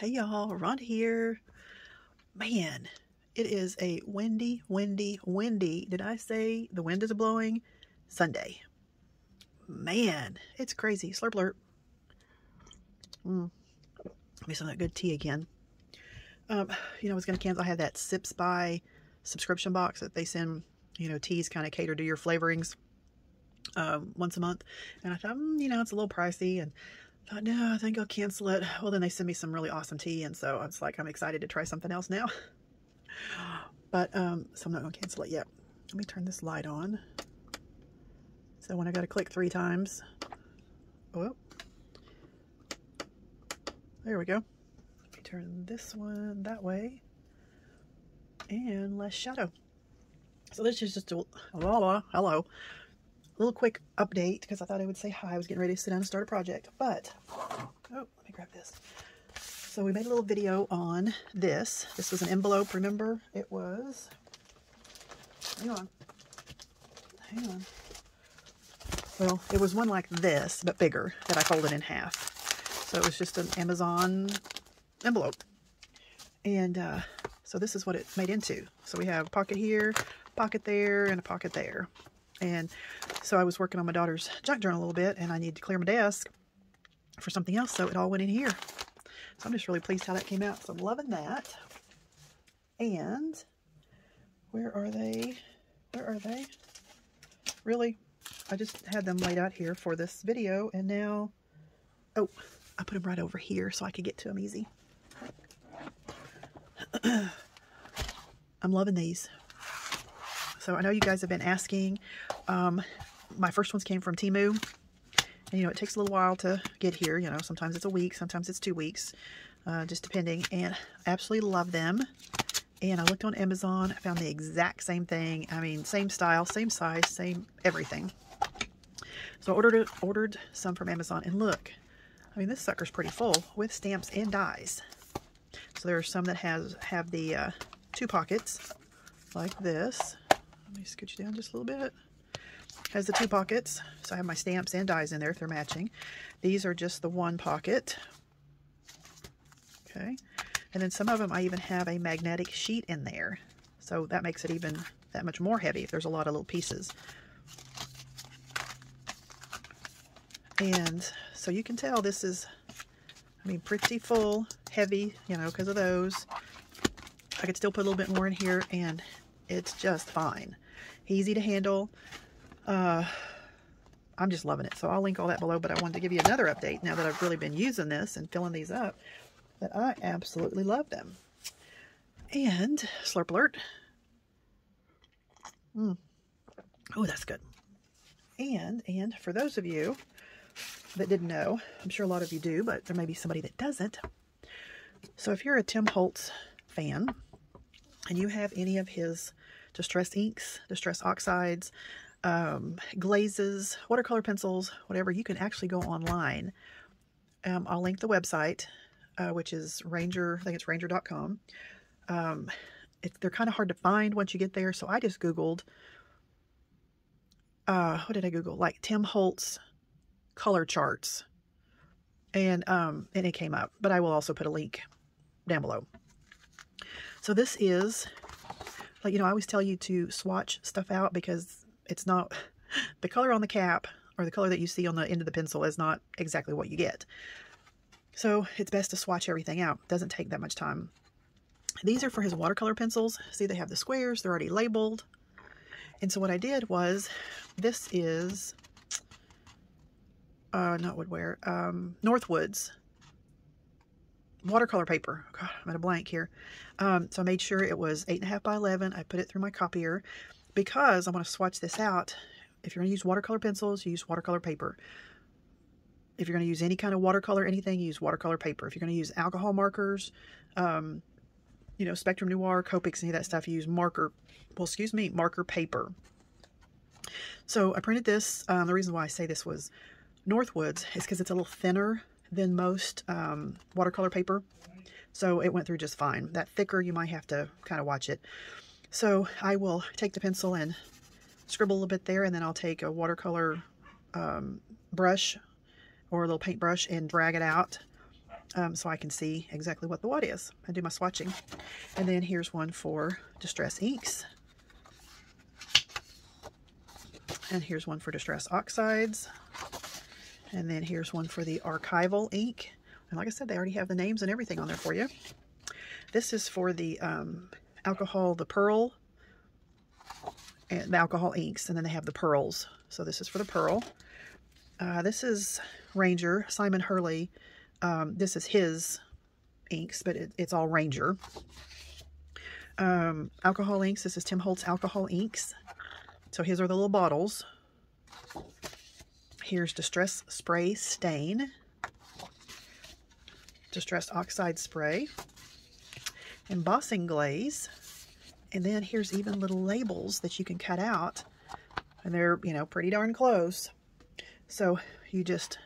Hey y'all, Ron here. Man, it is a windy, did I say the wind is blowing? Sunday. Man, it's crazy. Slurp blurp. Give me some of that good tea again. You know, I was going to cancel. I have that Sips by subscription box that they send, you know, teas kind of catered to your flavorings once a month. And I thought, you know, it's a little pricey, and I thought, no, I think I'll cancel it. Well, then they send me some really awesome tea, and so I was like, I'm excited to try something else now. But, so I'm not going to cancel it yet. Let me turn this light on. So when I got to click 3 times, oh, there we go. Let me turn this one that way, and less shadow. So this is just a, hello. A little quick update because I thought I would say hi. I was getting ready to sit down and start a project, but oh, let me grab this. So we made a little video on this. This was an envelope. Remember, it was. Hang on. Well, it was one like this, but bigger, that I folded in half. So it was just an Amazon envelope, and so this is what it made into. So we have a pocket here, pocket there, and a pocket there. And so I was working on my daughter's junk journal a little bit, and I needed to clear my desk for something else, so it all went in here. So I'm just really pleased how that came out. So I'm loving that. And where are they? Really? I just had them laid out here for this video, and now, oh, I put them right over here so I could get to them easy. I'm loving these. So I know you guys have been asking. My first ones came from Temu. And, you know, it takes a little while to get here. You know, sometimes it's a week, sometimes it's 2 weeks, just depending. And I absolutely love them. And I looked on Amazon. I found the exact same thing. I mean, same style, same size, same everything. So I ordered some from Amazon. And look, I mean, this sucker's pretty full with stamps and dies. So there are some that have the 2 pockets like this. Let me scoot you down just a little bit. Has the 2 pockets, so I have my stamps and dies in there if they're matching. These are just the 1 pocket. Okay, and then some of them I even have a magnetic sheet in there, so that makes it even that much more heavy if there's a lot of little pieces. And so you can tell this is, I mean, pretty full, heavy, you know, because of those. I could still put a little bit more in here, and it's just fine. Easy to handle. I'm just loving it. So I'll link all that below, but I wanted to give you another update now that I've really been using this and filling these up, that I absolutely love them. And slurp alert. Oh, that's good. And for those of you that didn't know, I'm sure a lot of you do, but there may be somebody that doesn't. So if you're a Tim Holtz fan, and you have any of his Distress Inks, Distress Oxides, glazes, watercolor pencils, whatever, you can actually go online. I'll link the website, which is Ranger, I think it's ranger.com. They're kind of hard to find once you get there, so I just Googled, what did I Google? Like Tim Holtz color charts, and it came up, but I will also put a link down below. So this is, like, you know, I always tell you to swatch stuff out because it's not, the color on the cap or the color that you see on the end of the pencil is not exactly what you get. So it's best to swatch everything out. It doesn't take that much time. These are for his watercolor pencils. See, they have the squares. They're already labeled. And so what I did was, this is, not Woodware, Northwoods watercolor paper. God, I'm at a blank here. So I made sure it was 8.5 by 11. I put it through my copier because I want to swatch this out. If you're going to use watercolor pencils, use watercolor paper. If you're going to use any kind of watercolor, anything, use watercolor paper. If you're going to use alcohol markers, you know, Spectrum Noir, Copics, any of that stuff, you use marker paper. So I printed this. The reason why I say this was Northwoods is because it's a little thinner than most watercolor paper, so it went through just fine. That thicker, you might have to kind of watch it. So I will take the pencil and scribble a little bit there, and then I'll take a watercolor brush or a little paintbrush and drag it out so I can see exactly what the white is. I do my swatching. And then here's one for Distress Inks. And here's one for Distress Oxides. And then here's one for the Archival Ink. And like I said, they already have the names and everything on there for you. This is for the alcohol, the pearl, and the alcohol inks. And then they have the pearls. So this is for the pearl. This is Ranger, Simon Hurley. This is his inks, but it's all Ranger. Alcohol inks, this is Tim Holtz Alcohol Inks. So his are the little bottles. Here's Distress Spray Stain. Distress Oxide Spray. Embossing Glaze. And then here's even little labels that you can cut out. And they're, you know, pretty darn close. So you just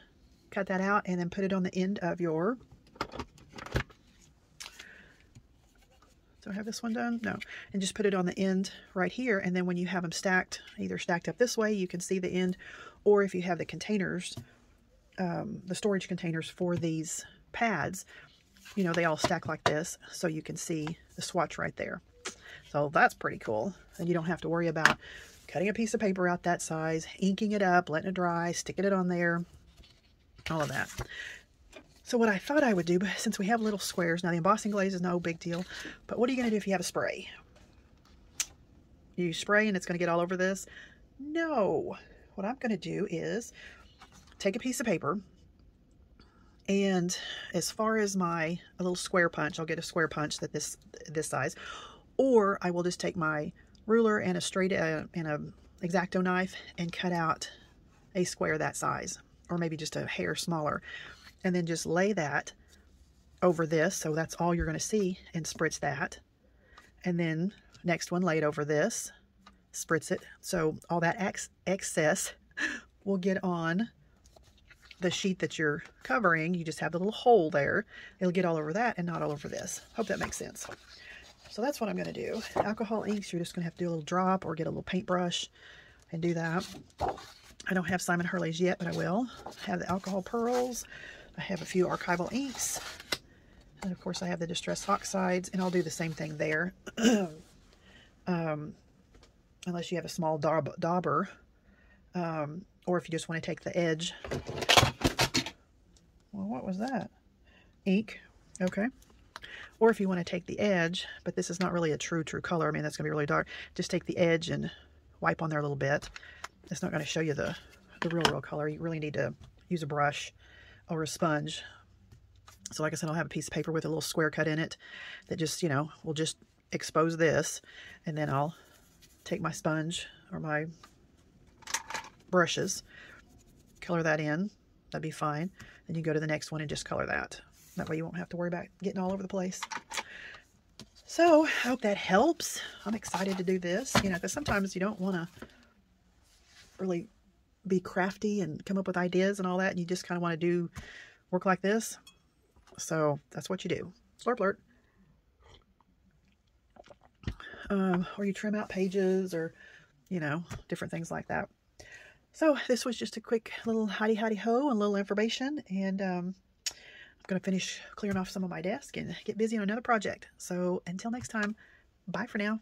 cut that out and then put it on the end of your... Do I have this one done? No. And just put it on the end right here, and then when you have them stacked, either stacked up this way, you can see the end, or if you have the containers, the storage containers for these pads, you know, they all stack like this, so you can see the swatch right there. So that's pretty cool. And you don't have to worry about cutting a piece of paper out that size, inking it up, letting it dry, sticking it on there, all of that. So what I thought I would do, but since we have little squares, now the embossing glaze is no big deal, but what are you gonna do if you have a spray? You spray and it's gonna get all over this? No. What I'm gonna do is take a piece of paper, and as far as my a little square punch, I'll get a square punch that this size, or I will just take my ruler and a straight and a X-Acto knife and cut out a square that size, or maybe just a hair smaller. And then just lay that over this, so that's all you're going to see, and spritz that. And then next one, lay it over this, spritz it, so all that excess will get on the sheet that you're covering. You just have the little hole there. It'll get all over that and not all over this. Hope that makes sense. So that's what I'm going to do. Alcohol inks, you're just going to have to do a little drop or get a little paintbrush and do that. I don't have Simon Hurley's yet, but I will. I have the alcohol pearls. I have a few archival inks, and of course I have the Distress Oxides, and I'll do the same thing there. Unless you have a small dauber, or if you just want to take the edge. Well, what was that? Ink, okay. Or if you want to take the edge, but this is not really a true color. I mean, that's going to be really dark. Just take the edge and wipe on there a little bit. It's not going to show you the real color. You really need to use a brush or a sponge. So like I said, I'll have a piece of paper with a little square cut in it that just, you know, will just expose this. And then I'll take my sponge or my brushes, color that in. That'd be fine. Then you go to the next one and just color that. That way you won't have to worry about getting all over the place. So I hope that helps. I'm excited to do this, you know, because sometimes you don't want to really be crafty and come up with ideas and all that, and you just kind of want to do work like this. So that's what you do. Slurp alert. Or you trim out pages, or, you know, different things like that. So this was just a quick little hidey-hidey-ho and little information, and I'm going to finish clearing off some of my desk and get busy on another project. So until next time, bye for now.